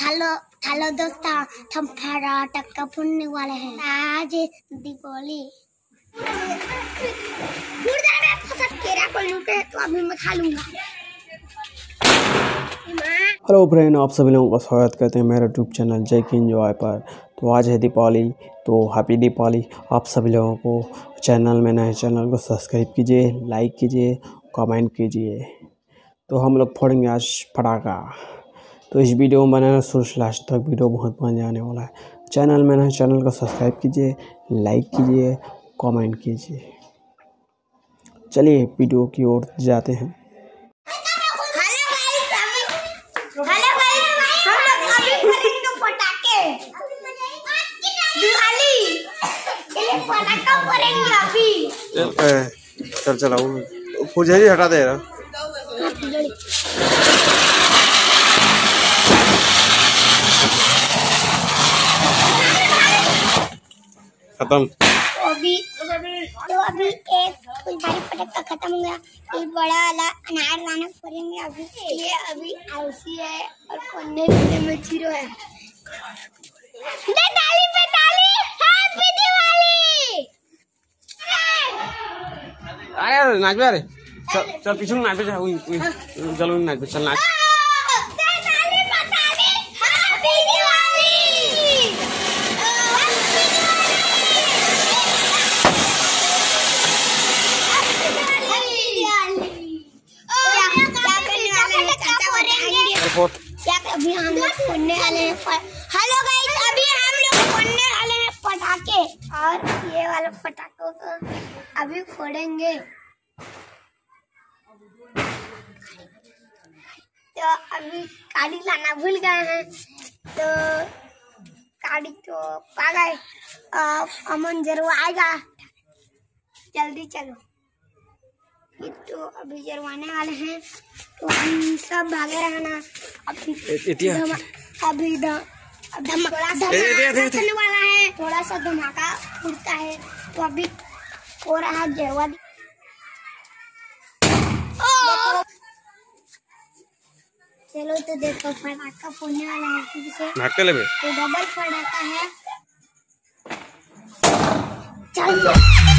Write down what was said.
Hello hello दोस्तों, हम फटाक का फूटने वाले हैं। आज दीपावली में फसल केरा को लूटे है तो अभी मैं खा लूंगा। हेलो फ्रेंड, आप सभी लोगों का स्वागत करते हैं मेरा यूट्यूब चैनल जय की एंजॉय पर। तो आज है दीपावली, तो हैप्पी दीपावली आप सभी लोगों को। चैनल में नए चैनल को सब्सक्राइब कीजिए, लाइक कीजिए, कमेंट कीजिए। तो हम लोग फोड़ेंगे आज फटाखा। तो इस वीडियो में बनाना शुरू से लास्ट तक, वीडियो बहुत बन जाने वाला है। चैनल में ना चैनल को सब्सक्राइब कीजिए, लाइक कीजिए, कमेंट कीजिए। चलिए वीडियो की ओर जाते हैं। चल चला पूजा जी हटा दे खत्म। तो अभी एक कुछ भारी पटाखा खत्म हो गया। एक बड़ा वाला अनार लाना पड़ेंगे अभी। ये अभी आलसी है और कोने कोने में चीरो है। ताली पे ताली, हैप्पी दिवाली। अरे नाच बे, चल चल पीछे नाच बे, चलो नाच बे, चल नाच। अभी हम लोग फोड़ने वाले हैं। हेलो गाइस, अभी हम लोग फोड़ने वाले हैं पटाखे। और ये वाले पटाखों को अभी फोड़ेंगे। तो अभी गाड़ी लाना भूल गए हैं, तो गाड़ी तो पा गए। अमन जरूर आएगा, जल्दी चलो। तो अभी जरवाने वाले हैं, तो हम सब भागे रहना। अभी धमाका वाला है, थोड़ा सा धमाका उड़ता है। तो अभी हो रहा है जरवा। चलो तो देखो, फटाखा फोड़ने वाला है किसे, तो डबल फटाखा है। चलो